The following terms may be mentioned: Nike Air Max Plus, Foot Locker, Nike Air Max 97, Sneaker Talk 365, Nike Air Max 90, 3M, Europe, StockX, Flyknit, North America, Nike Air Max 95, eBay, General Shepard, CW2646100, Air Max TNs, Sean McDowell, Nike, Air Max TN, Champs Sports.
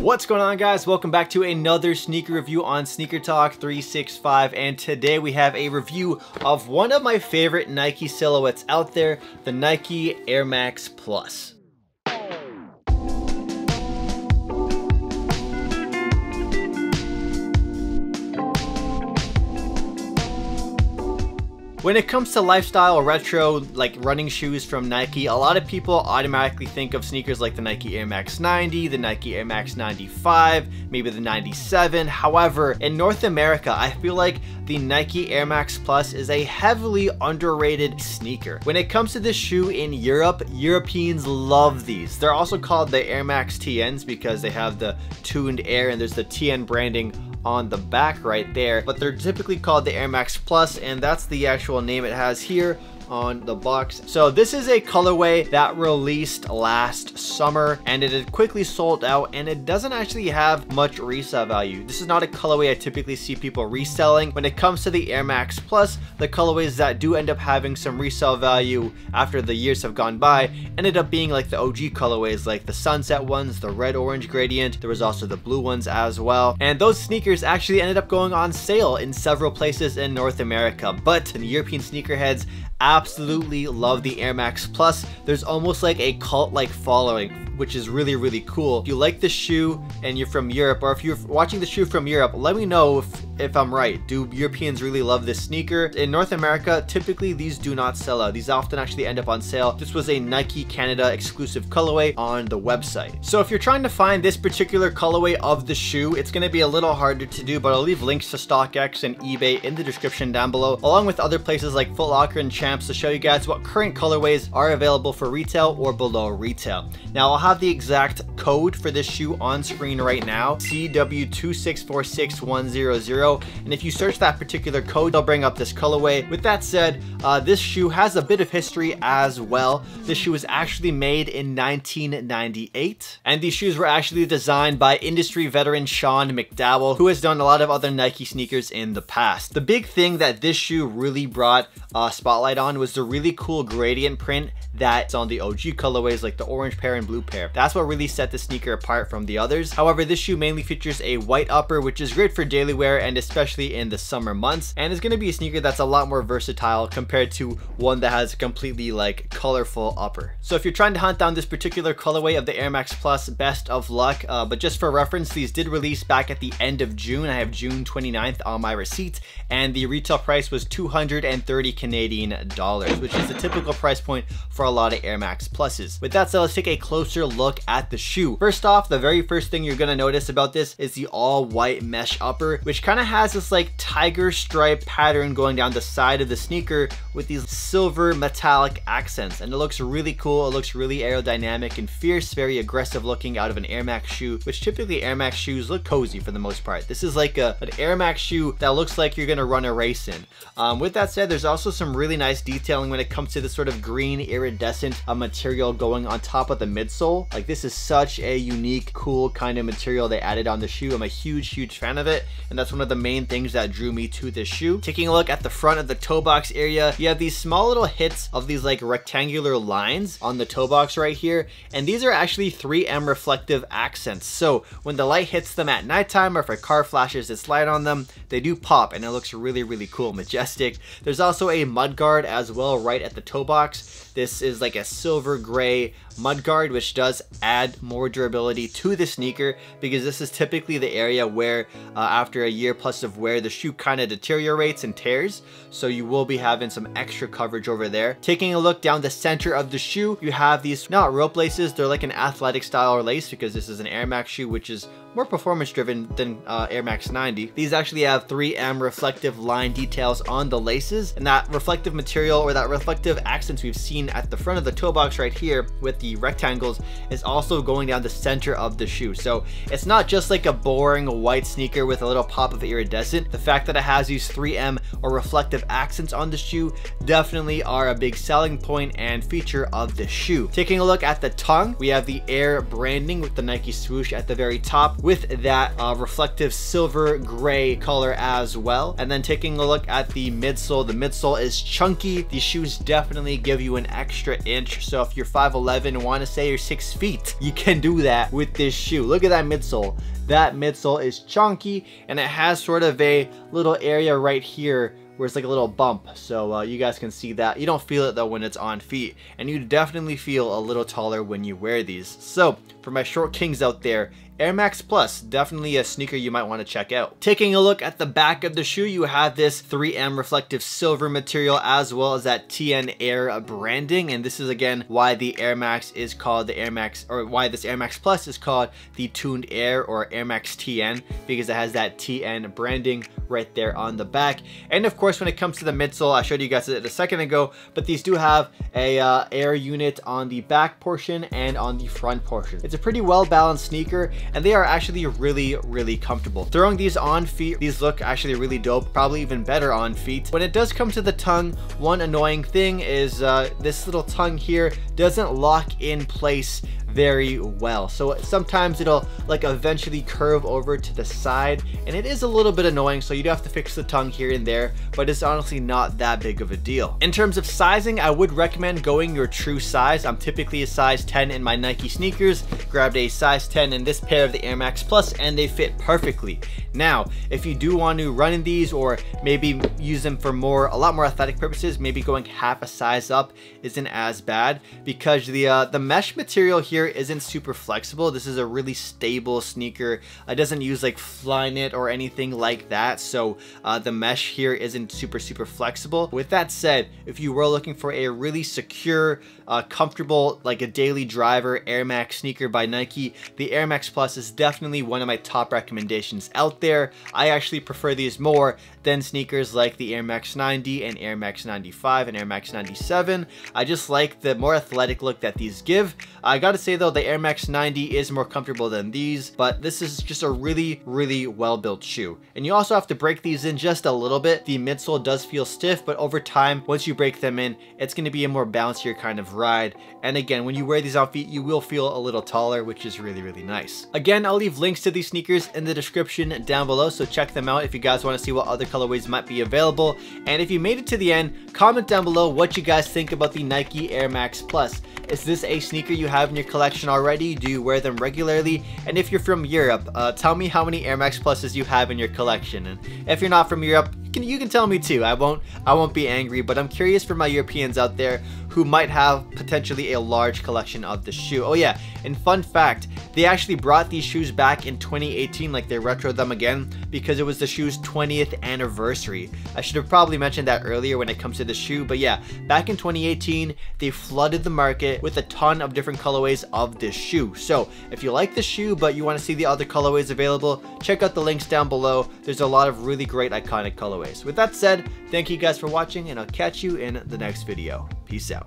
What's going on, guys? Welcome back to another sneaker review on Sneaker Talk 365, and today we have a review of one of my favorite Nike silhouettes out there, the Nike Air Max Plus. When it comes to lifestyle retro, like running shoes from Nike, a lot of people automatically think of sneakers like the Nike Air Max 90, the Nike Air Max 95, maybe the 97. However, in North America, I feel like the Nike Air Max Plus is a heavily underrated sneaker. When it comes to this shoe in Europe, Europeans love these. They're also called the Air Max TNs because they have the tuned air and there's the TN branding on the back right there, but they're typically called the Air Max Plus, and that's the actual name it has here on the box. So this is a colorway that released last summer, and it had quickly sold out, and it doesn't actually have much resale value. This is not a colorway I typically see people reselling. When it comes to the Air Max Plus, the colorways that do end up having some resale value after the years have gone by ended up being like the OG colorways, like the sunset ones, the red orange gradient. There was also the blue ones as well, and those sneakers actually ended up going on sale in several places in North America. But the European sneakerheads absolutely love the Air Max Plus. There's almost like a cult-like following, which is really, really cool. If you like this shoe and you're from Europe, or if you're watching the shoe from Europe, let me know if I'm right. Do Europeans really love this sneaker? In North America, typically these do not sell out. These often actually end up on sale. This was a Nike Canada exclusive colorway on the website. So if you're trying to find this particular colorway of the shoe, it's gonna be a little harder to do, but I'll leave links to StockX and eBay in the description down below, along with other places like Foot Locker and Champs, to show you guys what current colorways are available for retail or below retail. Now I'll have the exact code for this shoe on screen right now, CW2646100. And if you search that particular code, they'll bring up this colorway. With that said, this shoe has a bit of history as well. This shoe was actually made in 1998, and these shoes were actually designed by industry veteran Sean McDowell, who has done a lot of other Nike sneakers in the past. The big thing that this shoe really brought a spotlight on was the really cool gradient print that's on the OG colorways, like the orange pair and blue pair. That's what really set the sneaker apart from the others. However, this shoe mainly features a white upper, which is great for daily wear and especially in the summer months, and it's going to be a sneaker that's a lot more versatile compared to one that has a completely like colorful upper. So if you're trying to hunt down this particular colorway of the Air Max Plus, best of luck, but just for reference, these did release back at the end of June. I have June 29th on my receipt, and the retail price was $230 Canadian dollars, which is the typical price point for a lot of Air Max Pluses. With that said, let's take a closer look at the shoe. First off, the very first thing you're going to notice about this is the all white mesh upper, which kind of has this like tiger stripe pattern going down the side of the sneaker with these silver metallic accents, and it looks really cool. It looks really aerodynamic and fierce, very aggressive looking out of an Air Max shoe, which typically Air Max shoes look cozy for the most part. This is like an Air Max shoe that looks like you're going to run a race in. With that said, there's also some really nice detailing when it comes to the sort of green iridescent material going on top of the midsole. Like, this is such a unique, cool kind of material they added on the shoe. I'm a huge fan of it, and that's one of the main things that drew me to this shoe. Taking a look at the front of the toe box area, you have these small little hits of these like rectangular lines on the toe box right here, and these are actually 3M reflective accents. So when the light hits them at nighttime, or if a car flashes its light on them, they do pop, and it looks really cool, majestic. There's also a mud guard as well right at the toe box. This is like a silver gray mud guard, which does add more durability to the sneaker, because this is typically the area where after a year plus of wear, the shoe kind of deteriorates and tears, so you will be having some extra coverage over there. Taking a look down the center of the shoe, you have these not rope laces, they're like an athletic style lace, because this is an Air Max shoe, which is more performance driven than Air Max 90. These actually have 3M reflective line details on the laces, and that reflective material, or that reflective accents we've seen at the front of the toe box right here with the rectangles, is also going down the center of the shoe. So it's not just like a boring white sneaker with a little pop of iridescent. The fact that it has these 3M or reflective accents on the shoe definitely are a big selling point and feature of the shoe. Taking a look at the tongue, we have the Air branding with the Nike swoosh at the very top, with that reflective silver gray color as well. And then taking a look at the midsole is chunky. These shoes definitely give you an extra inch. So if you're 5'11 and want to say you're 6 feet, you can do that with this shoe. Look at that midsole. That midsole is chunky and it has sort of a little area right here where it's like a little bump, so you guys can see that. You don't feel it though when it's on feet, and you definitely feel a little taller when you wear these. So for my short kings out there, Air Max Plus, definitely a sneaker you might want to check out. Taking a look at the back of the shoe, you have this 3M reflective silver material as well as that TN Air branding, and this is again why the Air Max is called the Air Max, or why this Air Max Plus is called the Tuned Air or Air Max TN, because it has that TN branding right there on the back. And of course, when it comes to the midsole, I showed you guys it a second ago, but these do have a air unit on the back portion and on the front portion. It's a pretty well balanced sneaker, and they are actually really comfortable. Throwing these on feet, these look actually really dope, probably even better on feet. When it does come to the tongue, one annoying thing is this little tongue here doesn't lock in place very well. So sometimes it'll like eventually curve over to the side, and it is a little bit annoying, so you'd have to fix the tongue here and there, but it's honestly not that big of a deal. In terms of sizing, I would recommend going your true size. I'm typically a size 10 in my Nike sneakers, grabbed a size 10 in this pair of the Air Max Plus, and they fit perfectly. Now, if you do want to run in these or maybe use them for a lot more athletic purposes, maybe going half a size up isn't as bad, because the mesh material here isn't super flexible. This is a really stable sneaker. It doesn't use like Flyknit or anything like that, so the mesh here isn't super flexible. With that said, if you were looking for a really secure, comfortable, like a daily driver Air Max sneaker by Nike, the Air Max Plus is definitely one of my top recommendations out there. I actually prefer these more than sneakers like the Air Max 90 and Air Max 95 and Air Max 97. I just like the more athletic look that these give. I gotta say though, the Air Max 90 is more comfortable than these, but this is just a really well-built shoe. And you also have to break these in just a little bit. The midsole does feel stiff, but over time, once you break them in, it's gonna be a more bouncier kind of ride. And again, when you wear these on feet, you will feel a little taller, which is really nice. Again, I'll leave links to these sneakers in the description down below, so check them out if you guys wanna see what other colorways might be available. And if you made it to the end, comment down below what you guys think about the Nike Air Max Plus. Is this a sneaker you have in your collection already? Do you wear them regularly? And if you're from Europe, tell me how many Air Max Pluses you have in your collection. And if you're not from Europe, you can tell me too. I won't be angry, but I'm curious for my Europeans out there who might have potentially a large collection of the shoe. Oh yeah, and fun fact, they actually brought these shoes back in 2018, like they retroed them again, because it was the shoe's 20th anniversary. I should have probably mentioned that earlier when it comes to the shoe, but yeah, back in 2018, they flooded the market with a ton of different colorways of this shoe. So if you like the shoe, but you want to see the other colorways available, check out the links down below. There's a lot of really great iconic colorways. With that said, thank you guys for watching, and I'll catch you in the next video. Peace out.